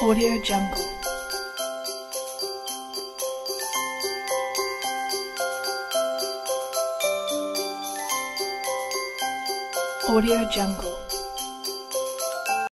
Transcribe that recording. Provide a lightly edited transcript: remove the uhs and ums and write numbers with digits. AudioJungle. AudioJungle.